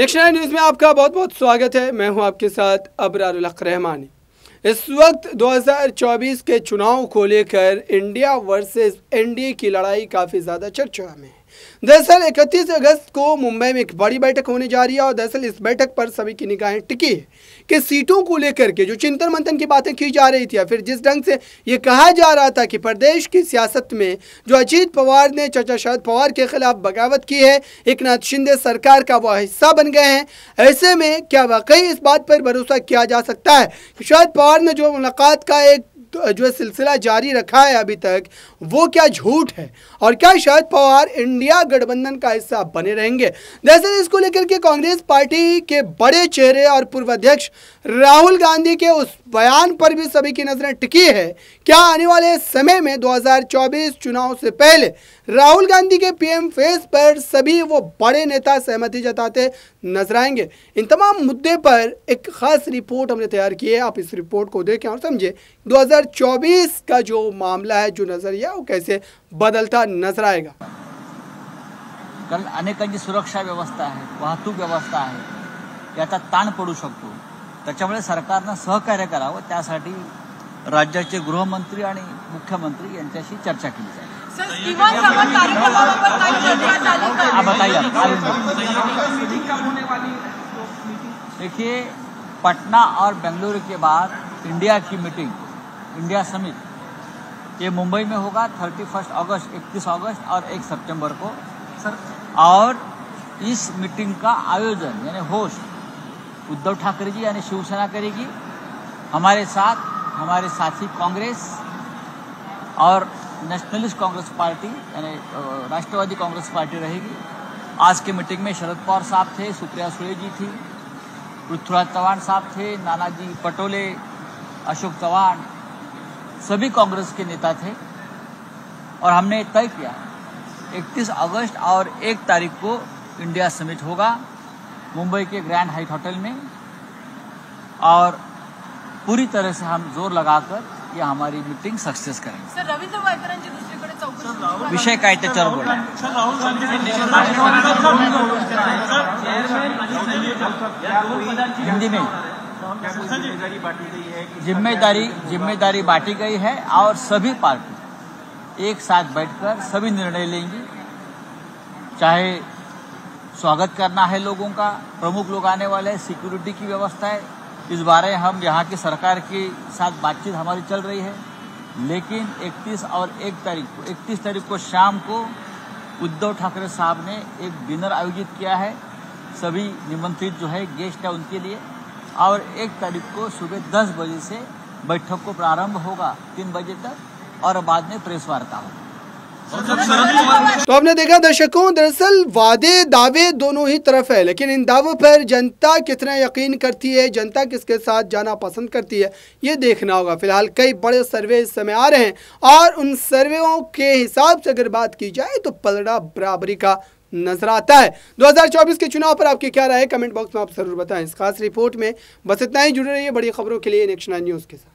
Next nine news में आपका बहुत बहुत स्वागत है। मैं हूं आपके साथ अब्रारुल रहमान। इस वक्त 2024 के चुनाव को लेकर इंडिया वर्सेस एनडीए की लड़ाई काफ़ी ज़्यादा चर्चा में है। दरअसल 31 अगस्त को मुंबई में एक बड़ी बैठक होने जा रही है और दरअसल इस बैठक पर सभी की निगाहें टिकी है कि सीटों को लेकर के जो चिंतन मंथन की बातें की जा रही थी या फिर जिस ढंग से ये कहा जा रहा था कि प्रदेश की सियासत में जो अजीत पवार ने चाचा शरद पवार के खिलाफ बगावत की है, एक नाथ शिंदे सरकार का वह हिस्सा बन गए हैं। ऐसे में क्या वाकई इस बात पर भरोसा किया जा सकता है कि शरद पवार ने जो मुलाकात का एक जो सिलसिला जारी रखा है अभी तक, वो क्या झूठ है और क्या शरद पवार इंडिया गठबंधन का हिस्सा बने रहेंगे? दरअसल इसको लेकर के कांग्रेस पार्टी के बड़े चेहरे और पूर्व अध्यक्ष राहुल गांधी के उस बयान पर भी सभी की नजरें टिकी है। क्या आने वाले समय में 2024 चुनाव से पहले राहुल गांधी के पीएम फेस पर सभी वो बड़े नेता सहमति जताते नजर आएंगे? इन तमाम मुद्दे पर एक खास रिपोर्ट हमने तैयार की है, आप इस रिपोर्ट को देखें और समझें 2024 का जो मामला है, जो नजरिया, वो कैसे बदलता नजर आएगा। कारण अनेक जी सुरक्षा व्यवस्था है, वाहतूक व्यवस्था है, याचा ताण पडू शकतो। त्याच्यामुळे सरकारने सहकार्य करावं, त्यासाठी राज्याचे गृहमंत्री आणि मुख्यमंत्री यांच्याशी चर्चा केली जाईल। देखिए, पटना और बेंगलुरु के बाद इंडिया की मीटिंग, इंडिया समिट, ये मुंबई में होगा 31 अगस्त, 31 अगस्त और 1 सितंबर को। और इस मीटिंग का आयोजन यानी होस्ट उद्धव ठाकरे जी यानी शिवसेना करेगी। हमारे साथ हमारे साथी कांग्रेस और नेशनलिस्ट कांग्रेस पार्टी यानी राष्ट्रवादी कांग्रेस पार्टी रहेगी। आज की मीटिंग में शरद पवार साहब थे, सुप्रिया सुरेश जी थी, पृथ्वीराज चौहान साहब थे, नानाजी पटोले, अशोक चौहान, सभी कांग्रेस के नेता थे। और हमने तय किया 31 अगस्त और 1 तारीख को इंडिया समिट होगा मुंबई के ग्रैंड हाइट होटल में। और पूरी तरह से हम जोर लगाकर ये हमारी मीटिंग सक्सेस करेंगे। सर, रविंद्र वायकरांची दुसरीकडे चौकशी विषय काय त्याच्यावर बोला। हिंदी में जिम्मेदारी बांटी गई है और सभी पार्टी एक साथ बैठकर सभी निर्णय लेंगी। चाहे स्वागत करना है लोगों का, प्रमुख लोग आने वाले हैं, सिक्योरिटी की व्यवस्था है, इस बारे हम यहाँ की सरकार के साथ बातचीत हमारी चल रही है। लेकिन 31 तारीख को शाम को उद्धव ठाकरे साहब ने एक डिनर आयोजित किया है, सभी निमंत्रित जो है गेस्ट है उनके लिए। और 1 तारीख को सुबह 10 बजे से बैठक को प्रारंभ होगा 3 बजे तक और बाद में प्रेस वार्ता होगी। तो आपने देखा दर्शकों, दरअसल वादे दावे दोनों ही तरफ है, लेकिन इन दावों पर जनता कितना यकीन करती है, जनता किसके साथ जाना पसंद करती है, ये देखना होगा। फिलहाल कई बड़े सर्वे इस समय आ रहे हैं और उन सर्वेओं के हिसाब से अगर बात की जाए तो पलड़ा बराबरी का नजर आता है। 2024 के चुनाव पर आपकी क्या राय है, कमेंट बॉक्स में आप जरूर बताएं। इस खास रिपोर्ट में बस इतना ही। जुड़े रहिए बड़ी खबरों के लिए नेक्स्ट नाइन न्यूज के साथ।